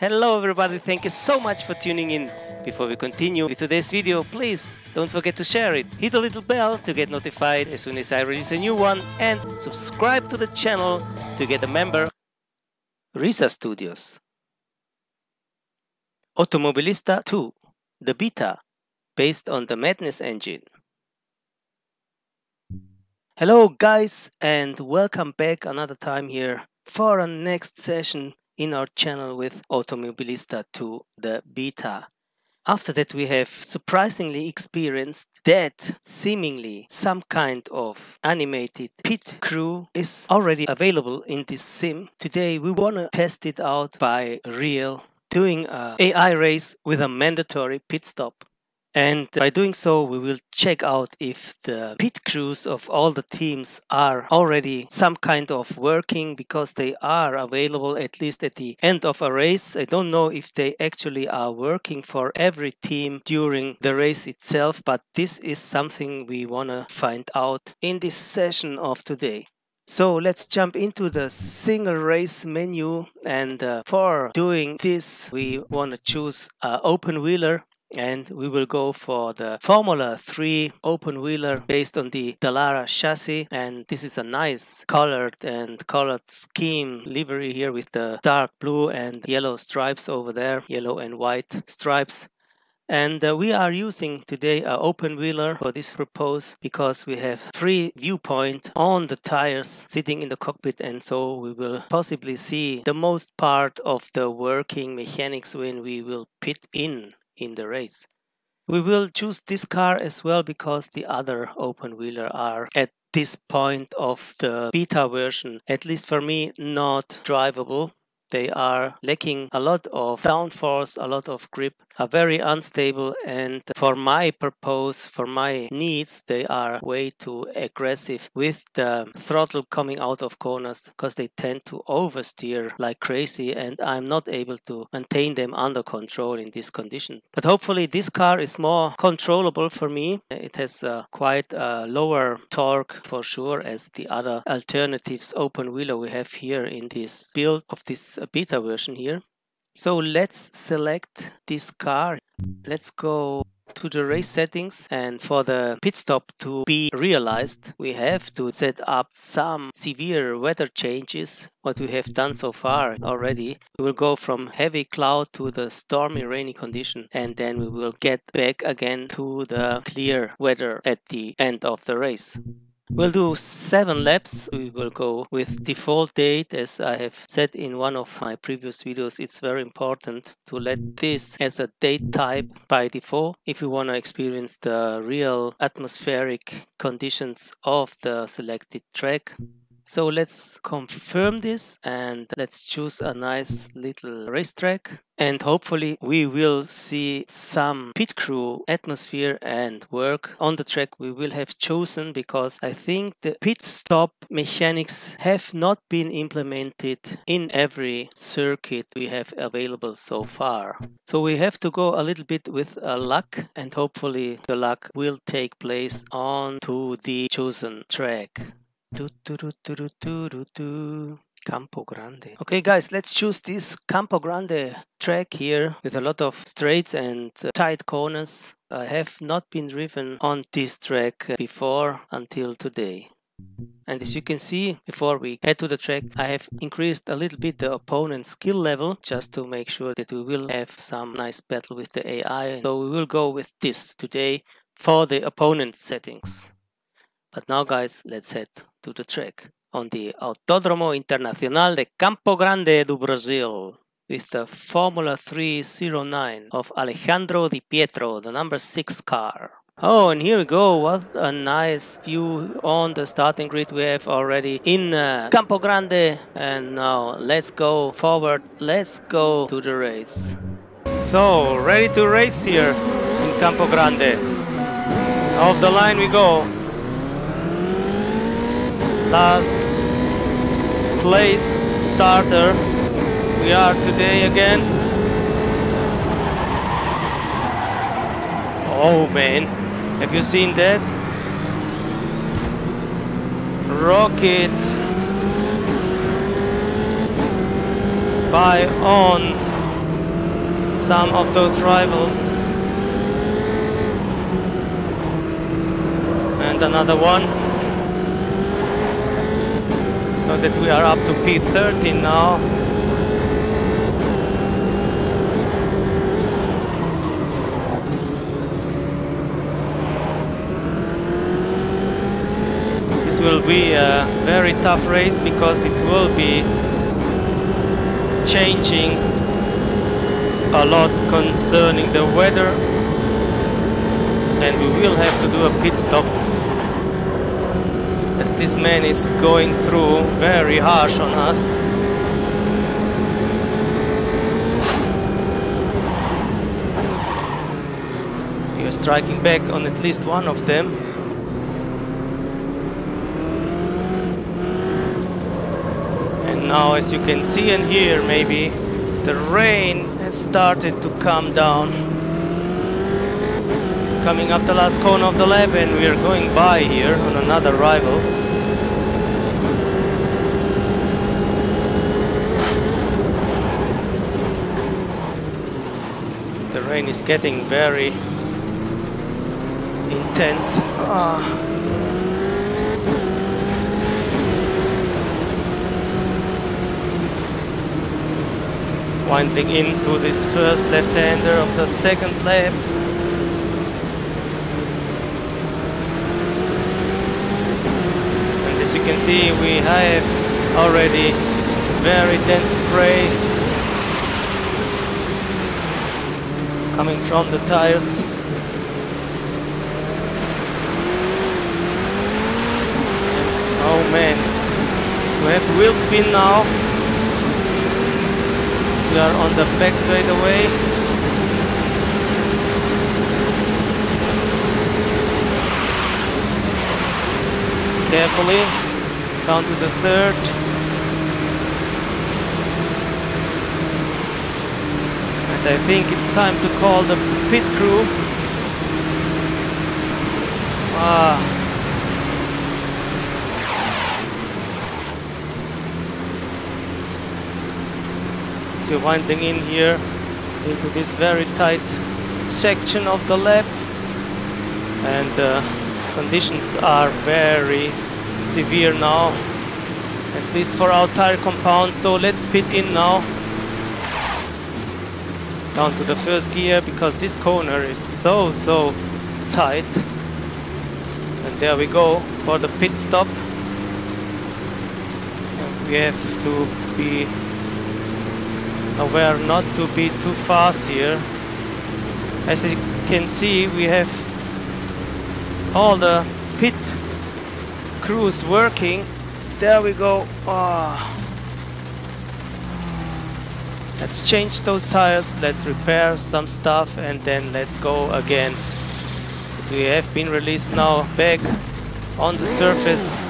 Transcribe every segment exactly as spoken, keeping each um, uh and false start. Hello everybody, thank you so much for tuning in. Before we continue with today's video, please don't forget to share it, hit the little bell to get notified as soon as I release a new one, and subscribe to the channel to get a member. Risa Studios, Automobilista two, the beta, based on the Madness engine. Hello guys, and welcome back another time here for our next session in our channel with Automobilista two, the beta. After that we have surprisingly experienced that seemingly some kind of animated pit crew is already available in this sim. Today we wanna test it out by real, doing an A I race with a mandatory pit stop. And by doing so we will check out if the pit crews of all the teams are already some kind of working, because they are available at least at the end of a race. I don't know if they actually are working for every team during the race itself, but this is something we wanna find out in this session of today. So let's jump into the single race menu, and uh, for doing this we wanna choose an open wheeler. And we will go for the Formula three open wheeler based on the Dallara chassis, and this is a nice colored and colored scheme livery here with the dark blue and yellow stripes over there, yellow and white stripes. And uh, we are using today an open wheeler for this purpose because we have free viewpoint on the tires sitting in the cockpit, and so we will possibly see the most part of the working mechanics when we will pit in. In the race. We will choose this car as well because the other open wheeler are at this point of the beta version, at least for me, not drivable. They are lacking a lot of downforce, a lot of grip, are very unstable, and for my purpose, for my needs, they are way too aggressive with the throttle coming out of corners, because they tend to oversteer like crazy and I'm not able to maintain them under control in this condition. But hopefully this car is more controllable for me. It has uh, quite a lower torque for sure as the other alternatives open wheeler we have here in this build of this a beta version here. So let's select this car. Let's go to the race settings, and for the pit stop to be realized we have to set up some severe weather changes, what we have done so far already. We will go from heavy cloud to the stormy rainy condition, and then we will get back again to the clear weather at the end of the race. We'll do seven laps. We will go with default date, as I have said in one of my previous videos. It's very important to let this as a date type by default if you want to experience the real atmospheric conditions of the selected track. So let's confirm this and let's choose a nice little racetrack, and hopefully we will see some pit crew atmosphere and work on the track we will have chosen, because I think the pit stop mechanics have not been implemented in every circuit we have available so far. So we have to go a little bit with uh, luck, and hopefully the luck will take place on to the chosen track. Do, do, do, do, do, do, do. Campo Grande. Okay guys, let's choose this Campo Grande track here with a lot of straights and uh, tight corners. I have not been driven on this track before until today. And as you can see, before we head to the track, I have increased a little bit the opponent's skill level just to make sure that we will have some nice battle with the A I. So we will go with this today for the opponent settings. But now guys, let's head to the track on the Autódromo Internacional de Campo Grande do Brazil with the Formula three oh nine of Alejandro Di Pietro, the number six car. Oh, and here we go. What a nice view on the starting grid we have already in uh, Campo Grande. And now let's go forward. Let's go to the race. So, ready to race here in Campo Grande. Off the line we go. Last place starter we are today again. Oh man, have you seen that? Rocket by on some of those rivals. And another one. So that we are up to P thirteen now. This will be a very tough race because it will be changing a lot concerning the weather, and we will have to do a pit stop as this man is going through very harsh on us. He was striking back on at least one of them. Now, as you can see and hear, maybe the rain has started to come down. Coming up the last corner of the lap, and we are going by here on another rival. The rain is getting very intense. Ah. Winding into this first left-hander of the second lap. And as you can see, we have already very dense spray coming from the tires. Oh man, we have wheel spin now. We are on the back straightaway. Carefully, down to the third. And I think it's time to call the pit crew. Ah. We're winding in here into this very tight section of the lap, and the uh, conditions are very severe now, at least for our tire compound. So let's pit in now, down to the first gear, because this corner is so so tight. And there we go for the pit stop. And we have to be aware not to be too fast here. As you can see, we have all the pit crews working. There we go. Oh. Let's change those tires, let's repair some stuff, and then let's go again. As we have been released now back on the surface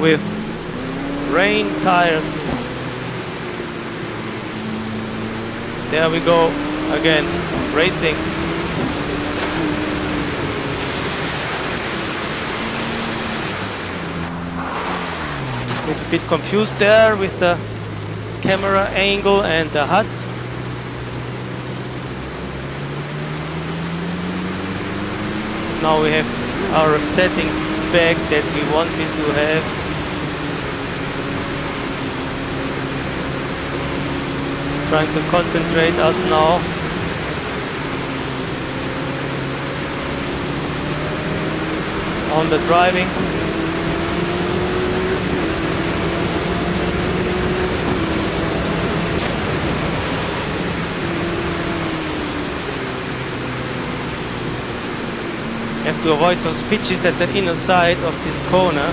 with rain tires. There we go again, racing. A bit confused there with the camera angle and the hut. Now we have our settings back that we wanted to have. Trying to concentrate us now. On the driving. Have to avoid those pitches at the inner side of this corner.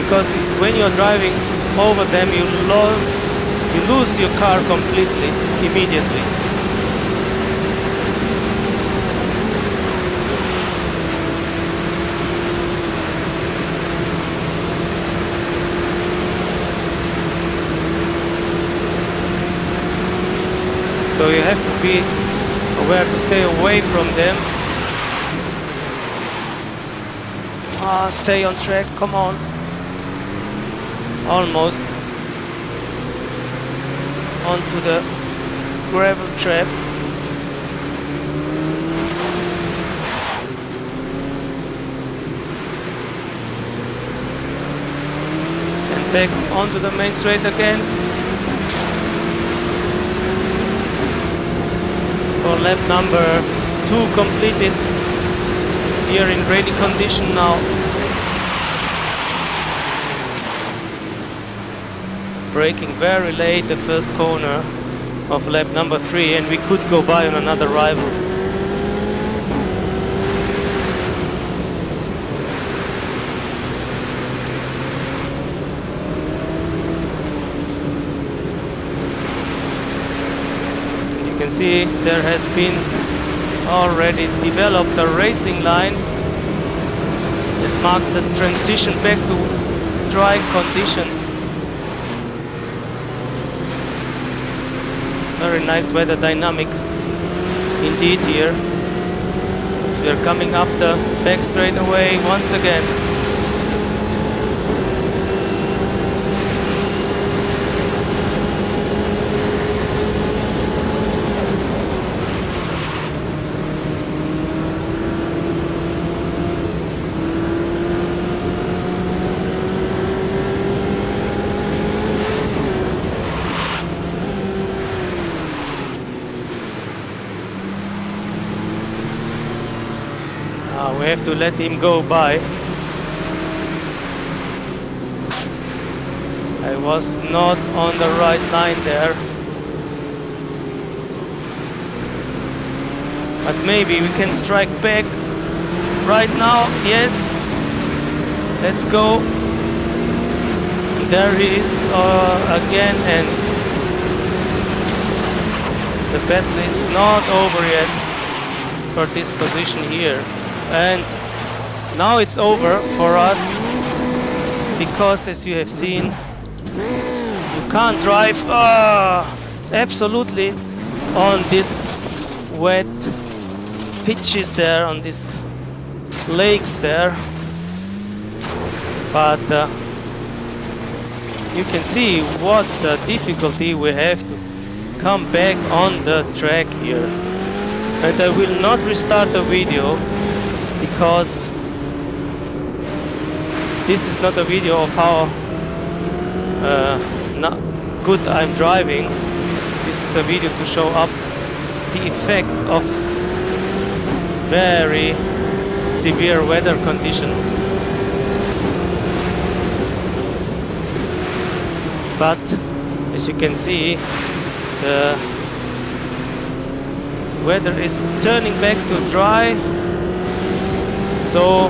Because when you're driving over them, you lose, you lose your car completely, immediately. So you have to be aware to stay away from them. Ah, stay on track, come on. Almost. onto the gravel trap. And back onto the main straight again. For lap number two completed. We are in ready condition now. Braking very late the first corner of lap number three, and we could go by on another rival. You can see there has been already developed a racing line that marks the transition back to dry conditions. Very nice weather dynamics indeed here. We are coming up the back straightaway once again. We have to let him go by. I was not on the right line there. But maybe we can strike back right now. Yes. Let's go. And there he is uh, again, and the battle is not over yet for this position here. And now it's over for us, because as you have seen, you can't drive uh, absolutely on this wet pitches there, on these lakes there. But uh, you can see what the difficulty we have to come back on the track here. But I will not restart the video, because this is not a video of how uh, not good I'm driving. This is a video to show up the effects of very severe weather conditions. But as you can see, the weather is turning back to dry. So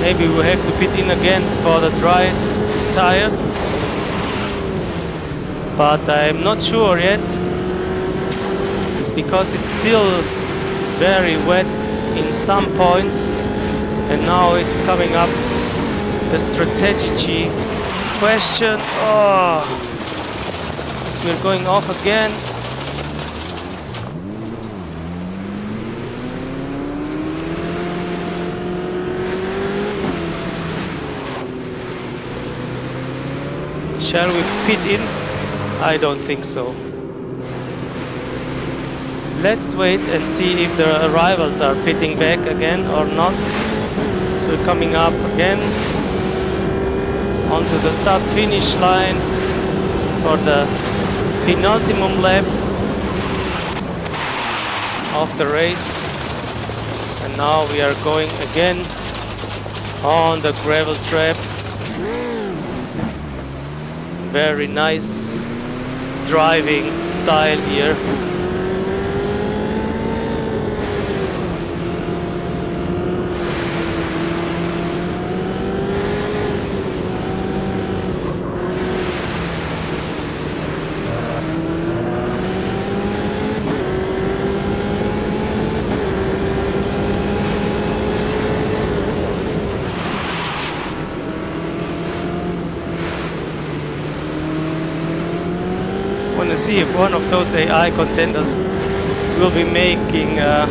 maybe we have to pit in again for the dry tires, but I'm not sure yet, because it's still very wet in some points. And now it's coming up the strategy question. Oh, as we're going off again. Shall we pit in? I don't think so. Let's wait and see if the rivals are pitting back again or not. So we're coming up again onto the start-finish line for the penultimum lap of the race. And now we are going again on the gravel trap. Very nice driving style here. See if one of those A I contenders will be making a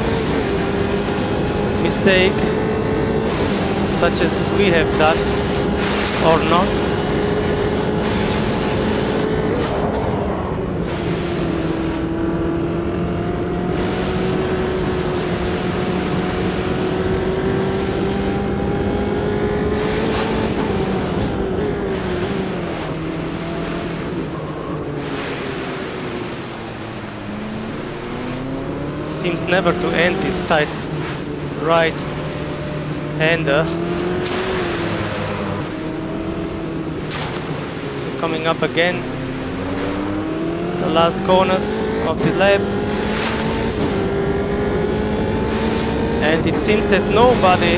mistake. such as we have done or not. Seems never to end this tight right hander. So coming up again, the last corners of the lap, and it seems that nobody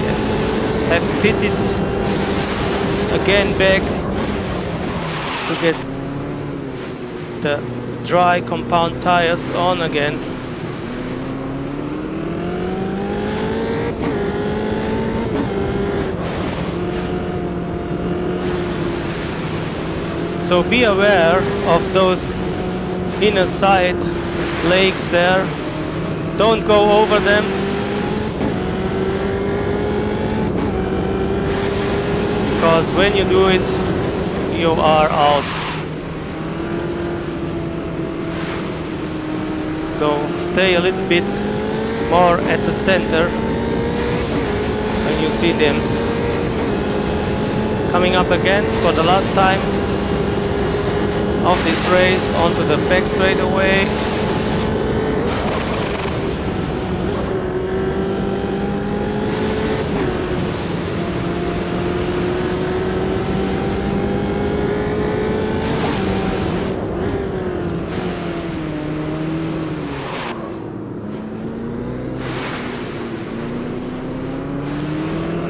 have pitted again back to get the dry compound tires on again. So be aware of those inner side lakes there. Don't go over them. Because when you do it, you are out. So stay a little bit more at the center when you see them. Coming up again for the last time of this race onto the back straightaway.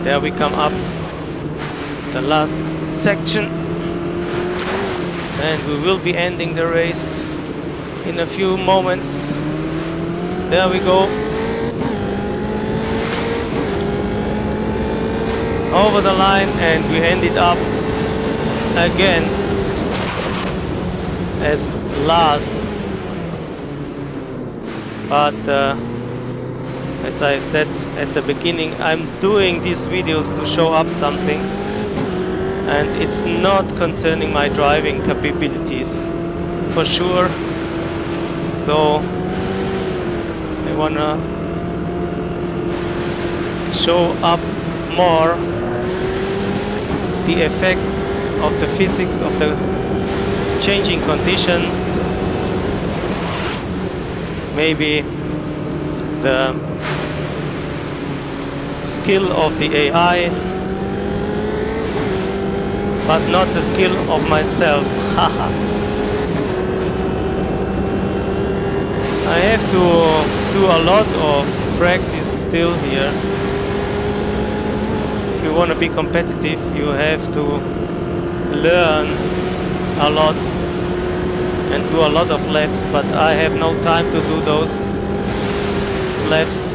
There we come up the last section. And we will be ending the race in a few moments. There we go. Over the line, and we end it up again as last. But uh, as I've said at the beginning, I'm doing these videos to show up something. And it's not concerning my driving capabilities, for sure. So I wanna show up more the effects of the physics of the changing conditions. Maybe the skill of the A I. But not the skill of myself. Haha. I have to do a lot of practice still here. If you want to be competitive, you have to learn a lot and do a lot of laps, but I have no time to do those laps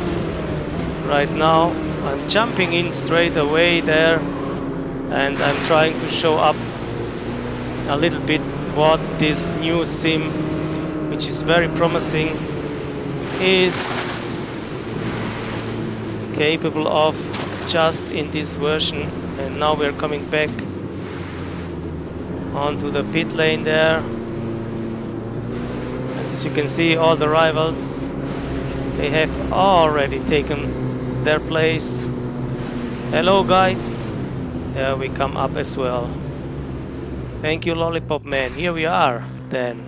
right now. I'm jumping in straight away there. And I'm trying to show up a little bit what this new sim, which is very promising, is capable of just in this version. And now we're coming back onto the pit lane there. And as you can see, all the rivals, they have already taken their place. Hello guys. There we come up as well. Thank you, Lollipop Man. Here we are then.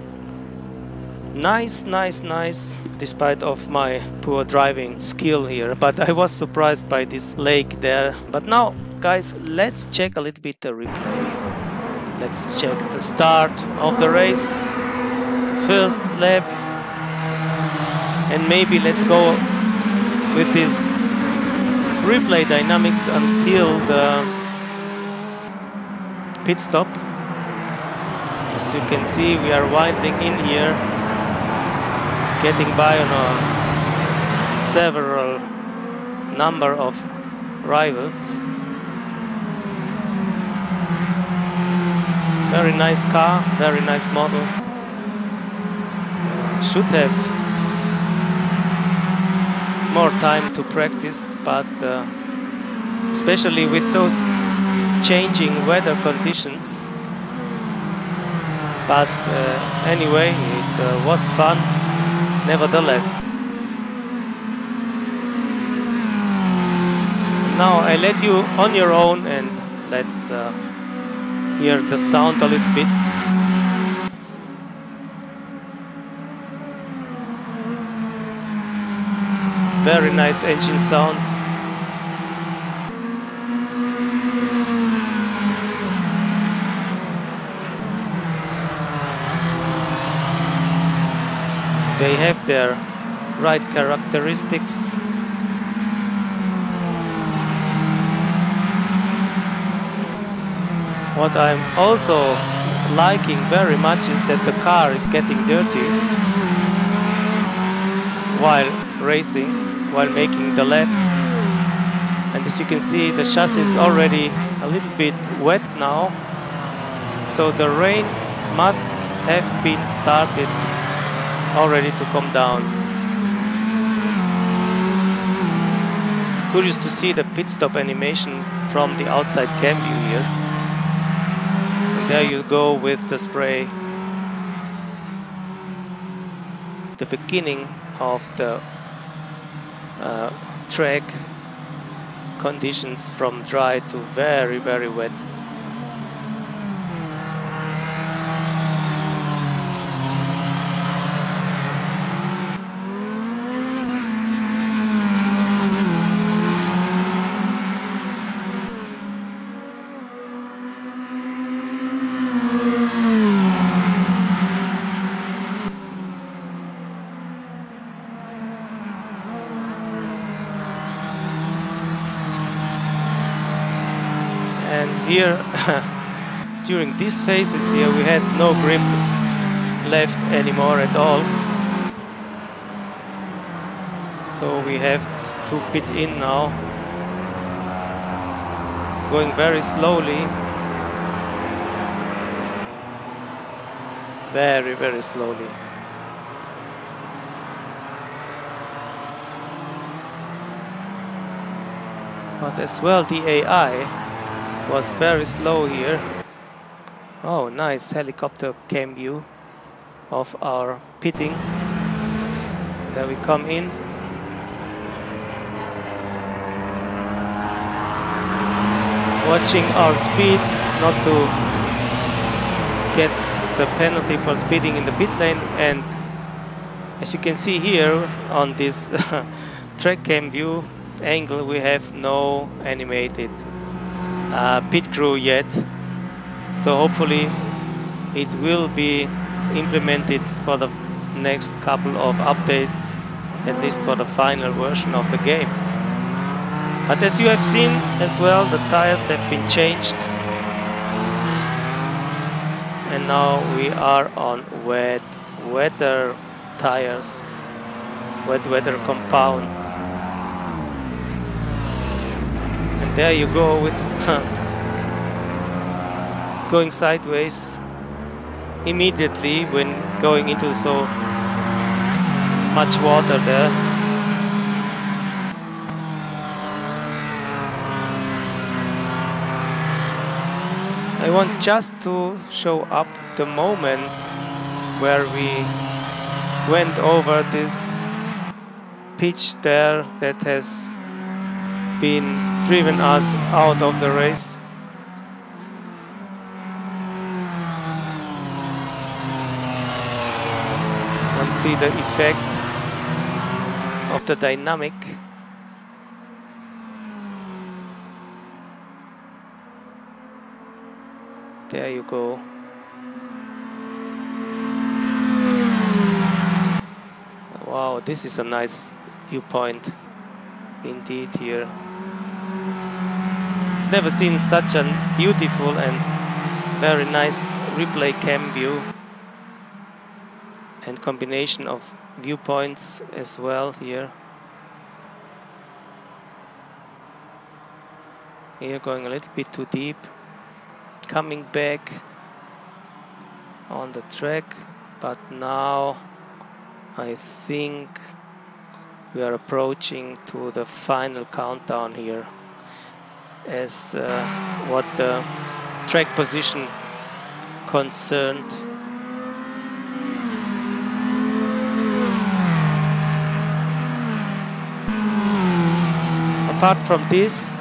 Nice, nice, nice, despite of my poor driving skill here. But I was surprised by this lake there. But now, guys, let's check a little bit the replay. Let's check the start of the race. First lap. And maybe let's go with this replay dynamics until the pit stop. As you can see, we are winding in here, getting by on a several number of rivals. Very nice car, very nice model. Should have more time to practice, but uh, especially with those changing weather conditions. But uh, anyway, it uh, was fun nevertheless. Now I let you on your own, and let's uh, hear the sound a little bit. Very nice engine sounds. They have their right characteristics. What I'm also liking very much is that the car is getting dirty while racing, while making the laps. And as you can see, the chassis is already a little bit wet now, so the rain must have been started already to come down. Curious to see the pit stop animation from the outside cam view here. There you go with the spray. The beginning of the uh, track conditions from dry to very, very wet. Here, during these phases here, we had no grip left anymore at all. So we have to pit in now, going very slowly. Very, very slowly. But as well, the A I was very slow here. Oh, nice helicopter cam view of our pitting. There we come in. Watching our speed, not to get the penalty for speeding in the pit lane. And as you can see here on this track cam view angle, we have no animated Uh, pit crew yet, so hopefully it will be implemented for the next couple of updates, at least for the final version of the game. But as you have seen as well, the tires have been changed, and now we are on wet weather tires, wet weather compound. There you go with going sideways immediately when going into so much water there. I want just to show up the moment where we went over this pitch there that has been driven us out of the race. And see the effect of the dynamic. There you go. Wow, this is a nice viewpoint indeed here. Never seen such a beautiful and very nice replay cam view and combination of viewpoints as well here. Here going a little bit too deep, coming back on the track, but now I think we are approaching to the final countdown here. as uh, what the track position concerned. Apart from this,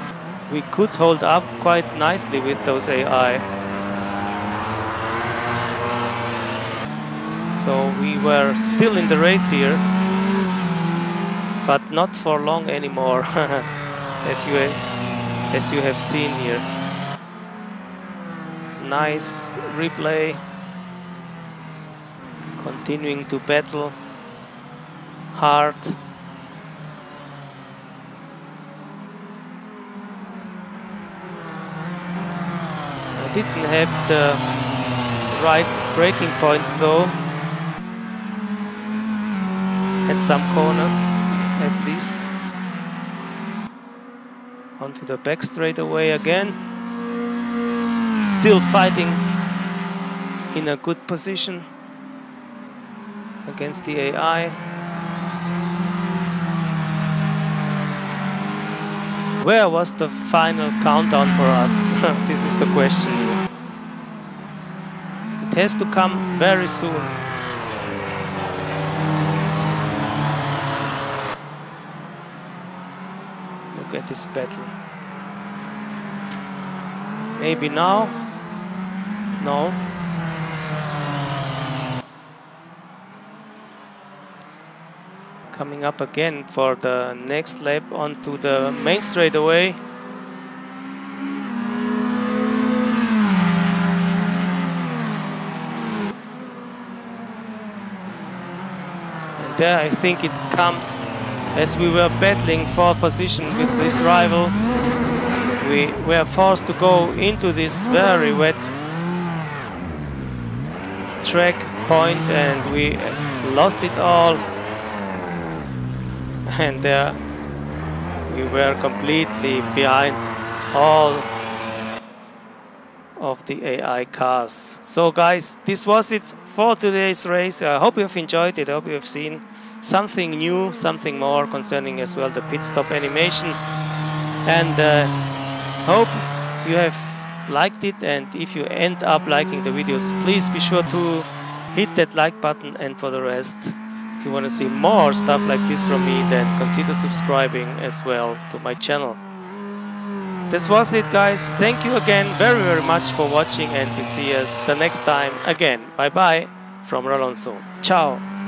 we could hold up quite nicely with those A I. So we were still in the race here, but not for long anymore, if you, as you have seen here. Nice replay, continuing to battle hard. I didn't have the right braking points though, at some corners at least. Onto the back straightaway again. Still fighting in a good position against the A I. Where was the final countdown for us? This is the question. It has to come very soon. Look at this battle. Maybe now? No. Coming up again for the next lap onto the main straightaway. And there I think it comes, as we were battling for position with this rival. We were forced to go into this very wet track point and we lost it all. And there uh, we were completely behind all of the A I cars. So guys, this was it for today's race. I hope you've enjoyed it. I hope you've seen something new, something more concerning as well the pit stop animation. And uh, hope you have liked it. And if you end up liking the videos, please be sure to hit that like button. And for the rest, if you want to see more stuff like this from me, then consider subscribing as well to my channel. This was it, guys. Thank you again very, very much for watching, and we see us the next time again. Bye bye from Ralonso. Ciao.